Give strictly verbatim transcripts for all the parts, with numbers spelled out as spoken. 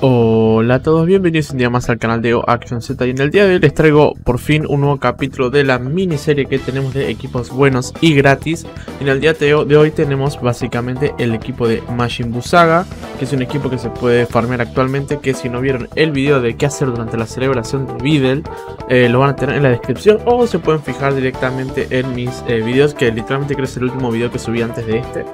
Hola a todos, bienvenidos un día más al canal de OActionZ, y en el día de hoy les traigo por fin un nuevo capítulo de la miniserie que tenemos de equipos buenos y gratis. En el día de hoy tenemos básicamente el equipo de Majin Buu Saga, que es un equipo que se puede farmear actualmente, que si no vieron el video de qué hacer durante la celebración de Videl, eh, lo van a tener en la descripción o se pueden fijar directamente en mis eh, videos, que literalmente creo que es el último video que subí antes de este,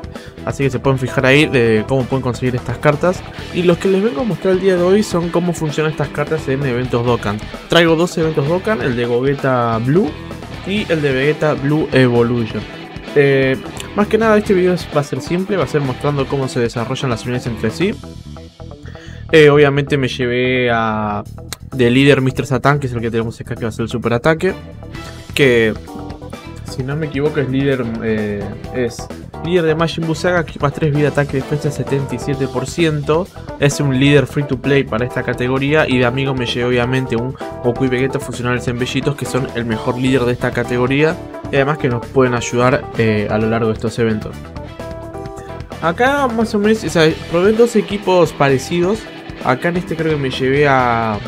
así que se pueden fijar ahí de cómo pueden conseguir estas cartas. Y los que les vengo a mostrar el día de hoy son cómo funcionan estas cartas en eventos Dokkan. Traigo dos eventos Dokkan, el de Gogeta Blue y el de Vegeta Blue Evolution. Eh, más que nada este video va a ser simple, va a ser mostrando cómo se desarrollan las unidades entre sí. Eh, obviamente me llevé a de líder míster Satan, que es el que tenemos acá, que va a ser el super ataque, que si no me equivoco es líder, eh, es líder de Majin Buu Saga, equipa tres vida, ataque, defensa setenta y siete por ciento. Es un líder free to play para esta categoría. Y de amigo me llevé obviamente un Goku y Vegeta Fusionales en Vegitos, que son el mejor líder de esta categoría. Y además que nos pueden ayudar eh, a lo largo de estos eventos. Acá más o menos, o sea, probé dos equipos parecidos. Acá en este creo que me llevé a,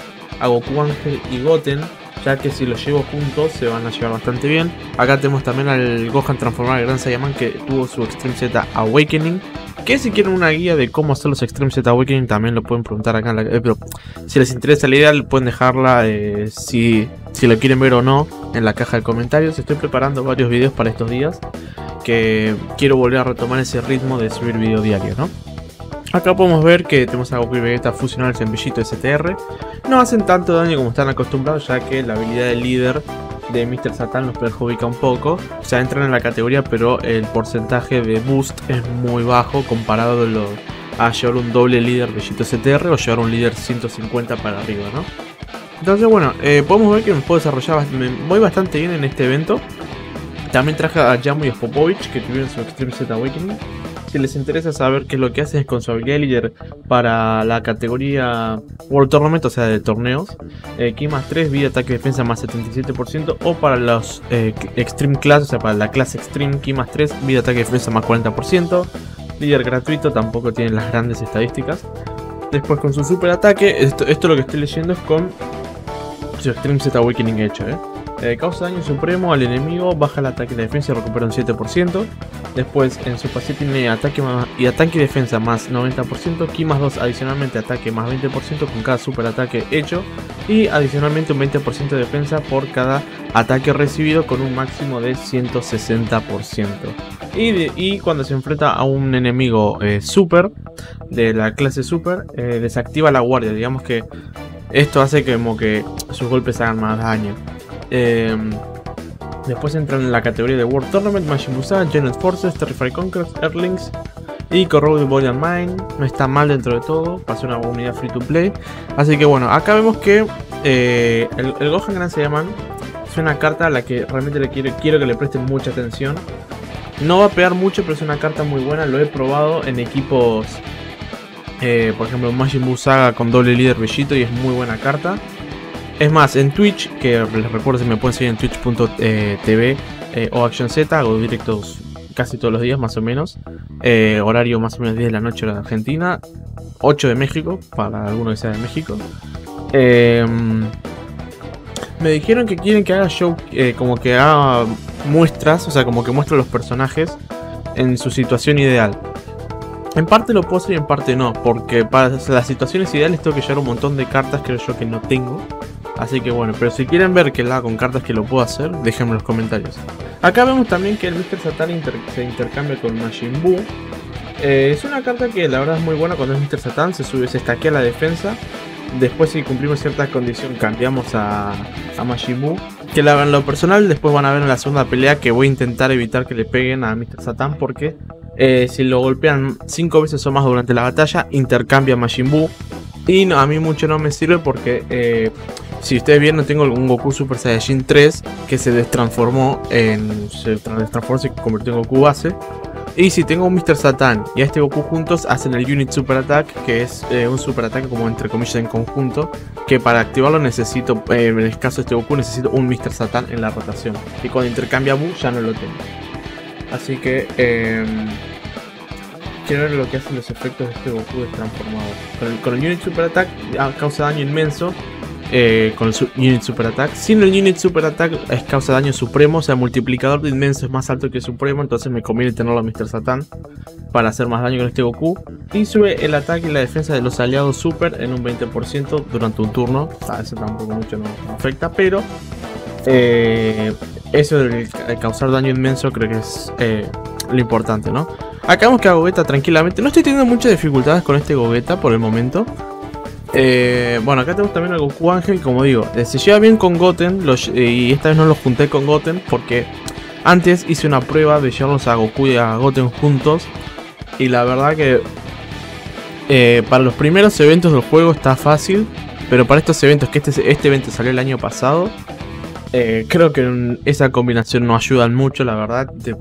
a Goku Ángel y Goten, ya que si los llevo juntos se van a llevar bastante bien. Acá tenemos también al Gohan transformado en Gran Saiyaman, que tuvo su Extreme Z Awakening, que si quieren una guía de cómo hacer los Extreme Z Awakening también lo pueden preguntar acá en la, eh, pero si les interesa la idea pueden dejarla, eh, si, si lo quieren ver o no, en la caja de comentarios. Estoy preparando varios videos para estos días, que quiero volver a retomar ese ritmo de subir video diario, ¿no? Acá podemos ver que tenemos a Goku y Vegeta fusionales en Vegito S T R. No hacen tanto daño como están acostumbrados, ya que la habilidad del líder de míster Satan los perjudica un poco. O sea, entran en la categoría, pero el porcentaje de boost es muy bajo comparado a, lo, a llevar un doble líder Vegito S T R o llevar un líder ciento cincuenta para arriba, ¿no? Entonces, bueno, eh, podemos ver que me puedo desarrollar, me voy bastante bien en este evento. También traje a Jammu y a Popovich, que tuvieron su Extreme Z Awakening. Si les interesa saber qué es lo que hacen, es con su habilidad líder para la categoría World Tournament, o sea de torneos, eh, Ki más tres, vida, ataque, defensa más setenta y siete por ciento, o para los eh, Extreme Class, o sea para la clase Extreme, Ki más tres, vida, ataque, defensa más cuarenta por ciento, líder gratuito, tampoco tiene las grandes estadísticas. Después con su super ataque, esto, esto lo que estoy leyendo es con su Extreme Z Awakening hecho, eh. Eh, causa daño supremo al enemigo, baja el ataque y la defensa y recupera un siete por ciento. Después en su pase tiene ataque más, y ataque y defensa más noventa por ciento, Ki más dos adicionalmente ataque más veinte por ciento con cada super ataque hecho, y adicionalmente un veinte por ciento de defensa por cada ataque recibido con un máximo de ciento sesenta por ciento. Y, de, y cuando se enfrenta a un enemigo eh, super, de la clase super, eh, desactiva la guardia. Digamos que esto hace que, como que sus golpes hagan más daño. Eh, después entran en la categoría de World Tournament Majin Buu Saga, Genet Forces, Terrify Conquerors, Earthlings y Corroded Body and Mind. No está mal dentro de todo, pasó una unidad free to play. Así que bueno, acá vemos que eh, el, el Gohan Gran Saiyaman es una carta a la que realmente le quiero, quiero que le presten mucha atención. No va a pegar mucho, pero es una carta muy buena. Lo he probado en equipos, eh, por ejemplo Majin Buu Saga con doble líder Vegito, y es muy buena carta. Es más, en Twitch, que les recuerdo si me pueden seguir en twitch punto t v eh, o OActionZ, hago directos casi todos los días más o menos, eh, horario más o menos diez de la noche hora de Argentina, ocho de México, para alguno que sea de México. Eh, me dijeron que quieren que haga show, eh, como que haga muestras, o sea como que muestre los personajes en su situación ideal. En parte lo puedo hacer y en parte no, porque para las situaciones ideales tengo que llevar un montón de cartas, creo yo que no tengo. Así que bueno, pero si quieren ver que la hago con cartas que lo puedo hacer, déjenme en los comentarios. Acá vemos también que el míster Satan inter se intercambia con Majin Buu. Eh, es una carta que la verdad es muy buena cuando es míster Satan, se sube, se estaquea la defensa. Después si cumplimos ciertas condiciones cambiamos a, a Majin Buu. Que la, en lo personal después van a ver en la segunda pelea que voy a intentar evitar que le peguen a míster Satan, porque eh, si lo golpean cinco veces o más durante la batalla intercambia a Majin Buu. Y no, a mí mucho no me sirve porque... Eh, si ustedes vieron, tengo algún Goku Super Saiyajin tres que se destransformó en... Se destransformó, se convirtió en Goku base. Y si tengo un míster Satan y a este Goku juntos, hacen el Unit Super Attack, que es eh, un super ataque como entre comillas en conjunto, que para activarlo necesito, eh, en el caso de este Goku, necesito un míster Satan en la rotación. Y cuando intercambia Buu ya no lo tengo. Así que... Eh, Quiero ver lo que hacen los efectos de este Goku transformado. Con el, con el Unit Super Attack causa daño inmenso. Eh, con el su Unit Super Attack. Sin el Unit Super Attack es causa daño supremo. O sea, el multiplicador de inmenso es más alto que el supremo. Entonces me conviene tenerlo a míster Satan para hacer más daño con este Goku. Y sube el ataque y la defensa de los aliados super en un veinte por ciento durante un turno. Ah, eso tampoco mucho no, no afecta, pero eh, eso de causar daño inmenso creo que es eh, lo importante, ¿no? Acabamos que a Gogeta tranquilamente. No estoy teniendo muchas dificultades con este Gogeta por el momento. Eh, bueno, acá tenemos también a Goku Ángel, como digo, eh, se lleva bien con Goten, los, eh, y esta vez no los junté con Goten porque antes hice una prueba de llevarlos a Goku y a Goten juntos. Y la verdad que eh, para los primeros eventos del juego está fácil, pero para estos eventos, que este, este evento salió el año pasado, eh, creo que esa combinación no ayudan mucho, la verdad. Te,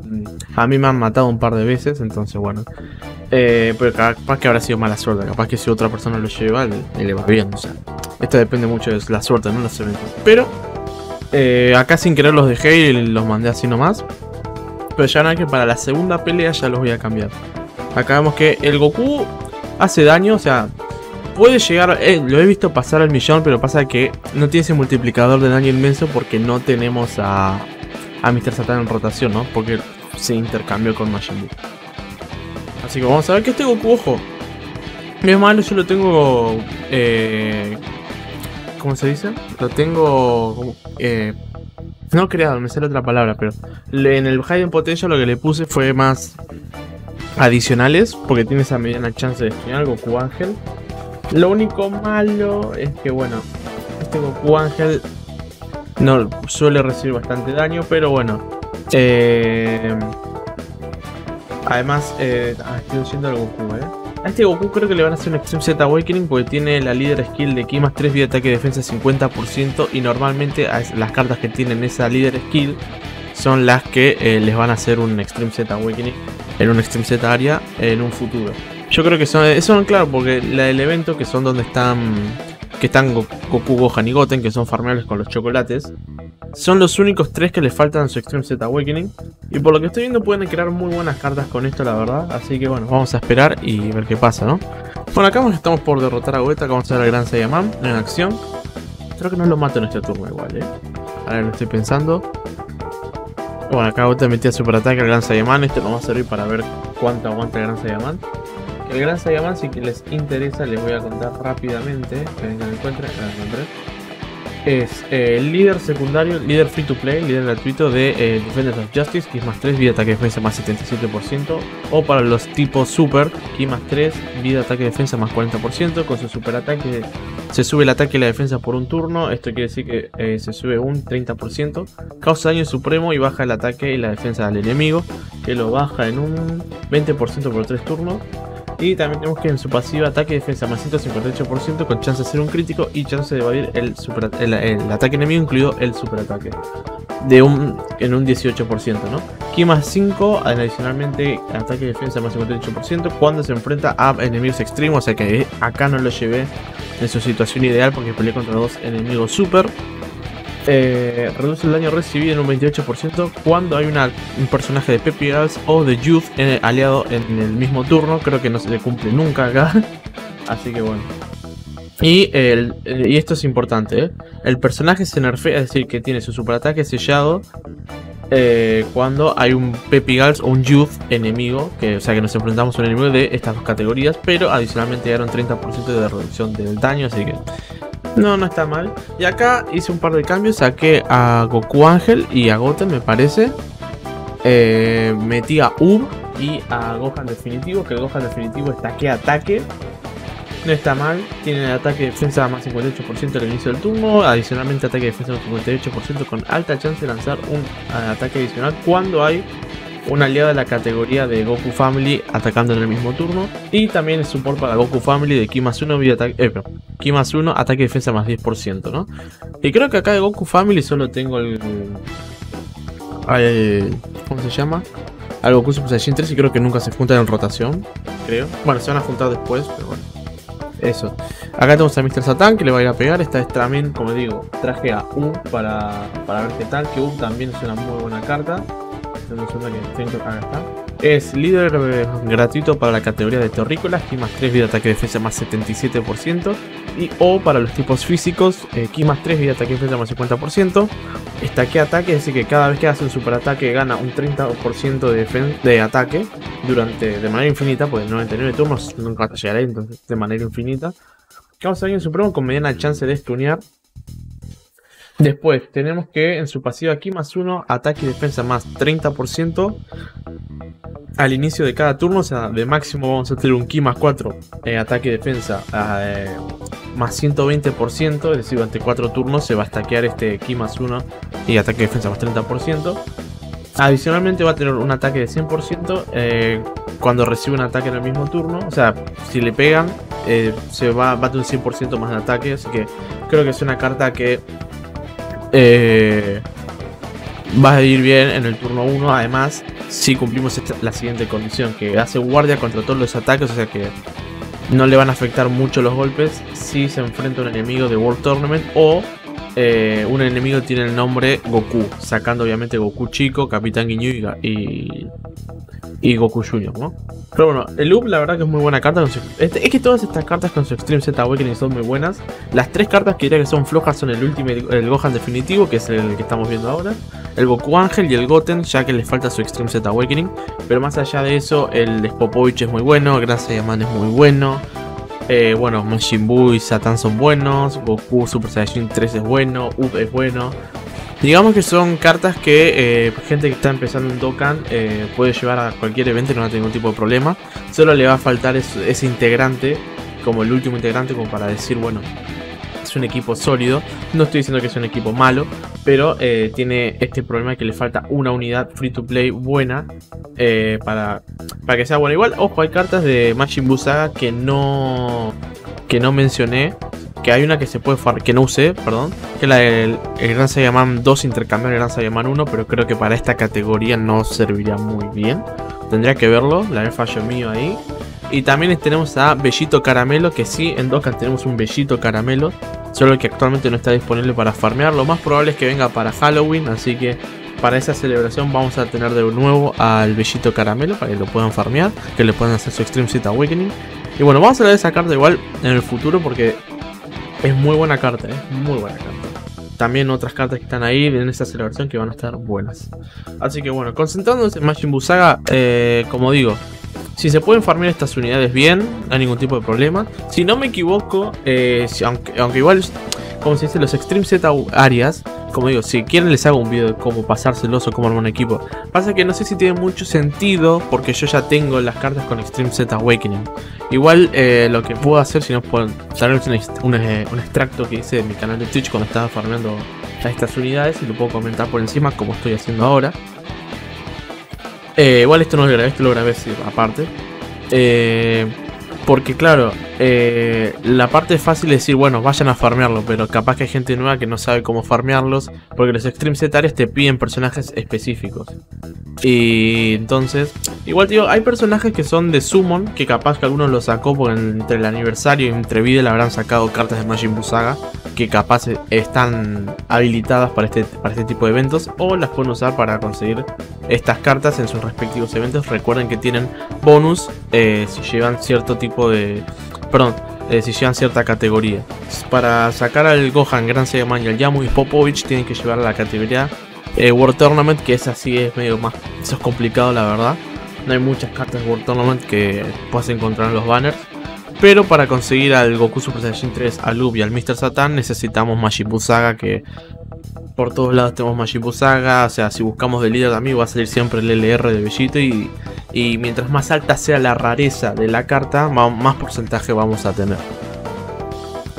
a mí me han matado un par de veces, entonces bueno. Eh, pero capaz que habrá sido mala suerte, capaz que si otra persona lo lleva, le, le va bien, o sea, esto depende mucho de la suerte, no los eventos. Pero eh, acá sin querer los dejé y los mandé así nomás. Pero ya verán que para la segunda pelea ya los voy a cambiar. Acá vemos que el Goku hace daño, o sea, puede llegar, eh, lo he visto pasar al millón, pero pasa que no tiene ese multiplicador de daño inmenso porque no tenemos a, a míster Satan en rotación, ¿no? Porque se intercambió con Majin Buu. Así que vamos a ver que este Goku, ojo, es malo, yo lo tengo, eh, ¿cómo se dice? Lo tengo, eh, no creado, me sale otra palabra, pero en el Hidden Potential lo que le puse fue más adicionales, porque tiene esa mediana chance de esquinar Goku Ángel. Lo único malo es que, bueno, este Goku Ángel no suele recibir bastante daño, pero bueno, eh... además, eh, ah, estoy diciendo al Goku, eh. A este Goku creo que le van a hacer un Extreme Z Awakening porque tiene la líder skill de ki más tres, vida, ataque, defensa cincuenta por ciento. Y normalmente las cartas que tienen esa líder skill son las que eh, les van a hacer un Extreme Z Awakening en un Extreme Z área en un futuro. Yo creo que son, son claro, porque la del evento que son donde están, que están Goku, Gohan y Goten, que son farmeables con los chocolates. Son los únicos tres que les faltan a su Extreme Z Awakening. Y por lo que estoy viendo pueden crear muy buenas cartas con esto, la verdad. Así que bueno, vamos a esperar y ver qué pasa, ¿no? Bueno, acá estamos por derrotar a Gogeta. Acá vamos a ver al Gran Saiyaman en acción. Creo que no lo mato en este turno igual, ¿eh? Ahora lo estoy pensando. Bueno, acá Gogeta metía super ataque al Gran Saiyaman. Esto nos va a servir para ver cuánto aguanta el Gran Saiyaman. El Gran Saiyaman, si les interesa, les voy a contar rápidamente. Esperen que lo encuentren. Ah, lo encontré. Es eh, el líder secundario, líder free to play, líder gratuito de eh, Defenders of Justice, ki más tres, vida, ataque, defensa más setenta y siete por ciento. O para los tipos super, ki más tres, vida, ataque, defensa más cuarenta por ciento. Con su super ataque se sube el ataque y la defensa por un turno. Esto quiere decir que eh, se sube un treinta por ciento. Causa daño supremo y baja el ataque y la defensa del enemigo, que lo baja en un veinte por ciento por tres turnos. Y también tenemos que en su pasiva ataque y defensa más ciento cincuenta y ocho por ciento con chance de hacer un crítico y chance de evadir el, super, el, el ataque enemigo, incluido el superataque, de un, en un dieciocho por ciento, ¿no? Ki más cinco, adicionalmente ataque y defensa más cincuenta y ocho por ciento cuando se enfrenta a enemigos extremos, o sea que acá no lo llevé en su situación ideal porque peleé contra dos enemigos super. Eh, reduce el daño recibido en un veintiocho por ciento cuando hay una, un personaje de Peppy Girls o de Youth en el, aliado en el mismo turno. Creo que no se le cumple nunca acá. Así que bueno. Y, el, el, y esto es importante, ¿eh? El personaje se nerfea, es decir, que tiene su superataque sellado eh, cuando hay un Peppy Girls o un Youth enemigo. Que, o sea que nos enfrentamos a un enemigo de estas dos categorías, pero adicionalmente dieron treinta por ciento de reducción del daño, así que... No, no está mal. Y acá hice un par de cambios. Saqué a Goku Ángel y a Goten, me parece. Eh, metí a Uub y a Gohan definitivo. Que el Gohan definitivo es ataque-ataque. No está mal. Tiene ataque defensa más cincuenta y ocho por ciento al inicio del turno. Adicionalmente ataque defensa más cincuenta y ocho por ciento con alta chance de lanzar un ataque adicional cuando hay un aliado de la categoría de Goku Family atacando en el mismo turno. Y también el support para Goku Family de ki más uno, vida, ataque, eh, perdón, ki más uno, ataque y defensa más diez por ciento, ¿no? Y creo que acá de Goku Family solo tengo el... el ¿cómo se llama? Al Goku Super Saiyajin tres, y creo que nunca se juntan en rotación, creo. Bueno, se van a juntar después, pero bueno. Eso. Acá tenemos a míster Satan que le va a ir a pegar. Esta vez también, como digo, traje a Uub para, para ver qué tal. Que Uub también es una muy buena carta. Que tengo acá, está. Es líder eh, gratuito para la categoría de terrícolas, que más tres, vida, ataque, defensa más setenta y siete por ciento. Y O para los tipos físicos, eh, Ki más tres, vida, ataque, defensa más cincuenta por ciento. Estaque ataque, es decir que cada vez que hace un superataque gana un treinta por ciento de, de ataque durante, de manera infinita, pues noventa y nueve turnos nunca llegará, entonces de manera infinita. Vamos a ir en supremo con mediana chance de stunear. Después tenemos que en su pasiva aquí más uno, ataque y defensa más treinta por ciento al inicio de cada turno, o sea, de máximo vamos a tener un Ki más cuatro, eh, ataque y defensa eh, más ciento veinte por ciento, es decir, durante cuatro turnos se va a stackear este Ki más uno y ataque y defensa más treinta por ciento. Adicionalmente va a tener un ataque de cien por ciento eh, cuando recibe un ataque en el mismo turno, o sea, si le pegan eh, se va, va a tener un cien por ciento más de ataque, así que creo que es una carta que... Eh, vas a ir bien en el turno uno. Además, si cumplimos esta, la siguiente condición, que hace guardia contra todos los ataques, o sea que no le van a afectar mucho los golpes si se enfrenta a un enemigo de World Tournament o eh, un enemigo que tiene el nombre Goku, sacando obviamente Goku Chico, Capitán Ginyu y, y Goku junior, ¿no? Pero bueno, el Uub la verdad que es muy buena carta. Es que todas estas cartas con su Extreme Z Awakening son muy buenas. Las tres cartas que diría que son flojas son el Ultimate, el Gohan definitivo, que es el que estamos viendo ahora, el Goku Ángel y el Goten, ya que les falta su Extreme Z Awakening. Pero más allá de eso, el de Popovich es muy bueno, Gran Saiyaman es muy bueno. Eh, bueno, Majin Buu y Satan son buenos, Goku Super Saiyajin tres es bueno, Uub es bueno. Digamos que son cartas que eh, gente que está empezando en Dokkan eh, puede llevar a cualquier evento y no va a tener ningún tipo de problema. Solo le va a faltar es, ese integrante, como el último integrante, como para decir, bueno, es un equipo sólido. No estoy diciendo que es un equipo malo, pero eh, tiene este problema que le falta una unidad free to play buena eh, para, para que sea buena. Igual, ojo, hay cartas de Majin Buu Saga que no, que no mencioné. Que hay una que se puede far que no usé, perdón, que es la del el Gran Saiyaman dos intercambiar el Gran Saiyaman uno, pero creo que para esta categoría no serviría muy bien. Tendría que verlo, la vez fallo mío ahí. Y también tenemos a Bellito Caramelo, que sí, en Dokkan tenemos un Bellito Caramelo, solo que actualmente no está disponible para farmear. Lo más probable es que venga para Halloween, así que para esa celebración vamos a tener de nuevo al Bellito Caramelo para que lo puedan farmear, que le puedan hacer su Extreme Z Awakening. Y bueno, vamos a hablar de esa carta igual en el futuro porque... es muy buena carta, es muy buena carta. También otras cartas que están ahí en esta celebración que van a estar buenas. Así que bueno, concentrándonos en Majin Buu Saga, eh, como digo, si se pueden farmear estas unidades bien, no hay ningún tipo de problema. Si no me equivoco, eh, si, aunque, aunque igual, como se dice, los Extreme Z Arias, como digo, si quieren les hago un video de cómo pasárselos o cómo armar un equipo. Pasa que no sé si tiene mucho sentido porque yo ya tengo las cartas con Extreme Z Awakening. Igual eh, lo que puedo hacer, si no puedo salir un, un, un extracto que hice de mi canal de Twitch cuando estaba farmeando a estas unidades y lo puedo comentar por encima como estoy haciendo ahora. Eh, igual esto no lo grabé, esto lo grabé sí, aparte. Eh... Porque claro, eh, la parte fácil es decir, bueno, vayan a farmearlo, pero capaz que hay gente nueva que no sabe cómo farmearlos, porque los Extreme Z Ares te piden personajes específicos. Y entonces, igual tío, hay personajes que son de Summon, que capaz que algunos los sacó porque entre el aniversario y entre Videl habrán sacado cartas de Majin Buu Saga, que capaz están habilitadas para este, para este tipo de eventos, o las pueden usar para conseguir estas cartas en sus respectivos eventos. Recuerden que tienen bonus eh, si llevan cierto tipo de... perdón, eh, si llevan cierta categoría. Para sacar al Gohan, Gran Saiyaman y al Jammu y Popovich tienen que llevar a la categoría eh, World Tournament, que es así, es medio más... eso es complicado la verdad. No hay muchas cartas de World Tournament que puedas encontrar en los banners. Pero para conseguir al Goku Super Saiyajin tres, al Uub y al míster Satan necesitamos Majin Buu Saga, que por todos lados tenemos Majin Buu Saga. O sea, si buscamos de líder también va a salir siempre el L R de Vegito y, y mientras más alta sea la rareza de la carta, más porcentaje vamos a tener.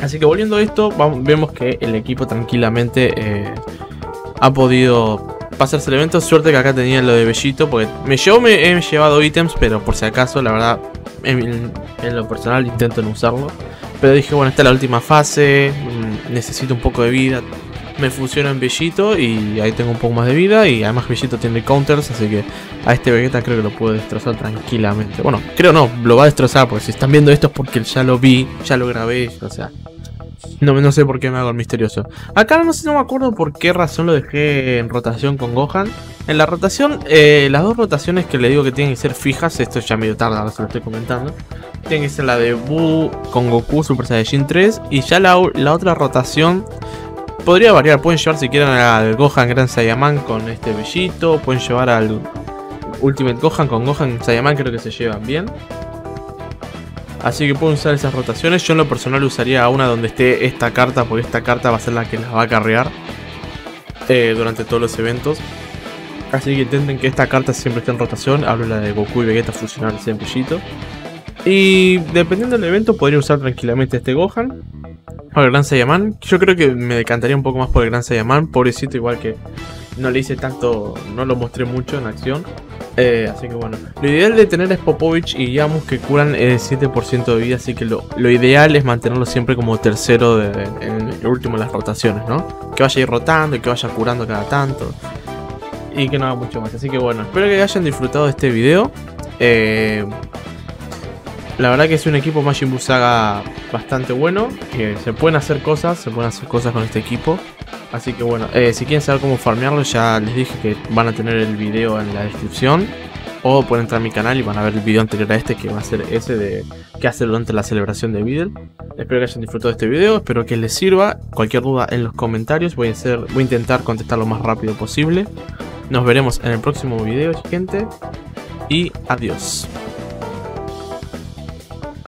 Así que volviendo a esto, vamos, vemos que el equipo tranquilamente eh, ha podido... pasarse el evento. Suerte que acá tenía lo de Vegito, porque me, yo me he llevado ítems, pero por si acaso, la verdad, en, en lo personal intento no usarlo. Pero dije, bueno, esta es la última fase, mmm, necesito un poco de vida. Me fusiono en Vegito y ahí tengo un poco más de vida. Y además Vegito tiene counters, así que a este Vegeta creo que lo puedo destrozar tranquilamente. Bueno, creo no, lo va a destrozar, porque si están viendo esto es porque ya lo vi, ya lo grabé, o sea... No, no sé por qué me hago el misterioso. Acá no sé, no me acuerdo por qué razón lo dejé en rotación con Gohan. En la rotación, eh, las dos rotaciones que le digo que tienen que ser fijas, esto ya medio tarde, ahora se lo estoy comentando. Tienen que ser la de Buu con Goku Super Saiyajin tres. Y ya la, la otra rotación podría variar. Pueden llevar si quieren al Gohan Gran Saiyaman con este Vegito. Pueden llevar al Ultimate Gohan con Gohan Saiyaman, creo que se llevan bien. Así que pueden usar esas rotaciones. Yo en lo personal usaría una donde esté esta carta, porque esta carta va a ser la que las va a carrear eh, durante todos los eventos. Así que intenten que esta carta siempre esté en rotación. Hablo de la de Goku y Vegeta Fusionales en Vegito. Y dependiendo del evento podría usar tranquilamente este Gohan o el Gran Saiyaman. Yo creo que me decantaría un poco más por el Gran Saiyaman. Pobrecito, igual que no le hice tanto, no lo mostré mucho en acción. Eh, así que bueno, lo ideal de tener es Popovich y Jammu, que curan el siete por ciento de vida. Así que lo, lo ideal es mantenerlo siempre como tercero de, en el último de las rotaciones, ¿no? Que vaya a ir rotando y que vaya curando cada tanto y que no haga mucho más. Así que bueno, espero que hayan disfrutado de este video. Eh, la verdad que es un equipo Majin Buu Saga bastante bueno. Que se pueden hacer cosas, se pueden hacer cosas con este equipo. Así que bueno, eh, si quieren saber cómo farmearlo, ya les dije que van a tener el video en la descripción. O pueden entrar a mi canal y van a ver el video anterior a este, que va a ser ese de qué hacer durante la celebración de Videl. Espero que hayan disfrutado de este video, espero que les sirva. Cualquier duda en los comentarios, voy a, hacer, voy a intentar contestar lo más rápido posible. Nos veremos en el próximo video, gente, y adiós.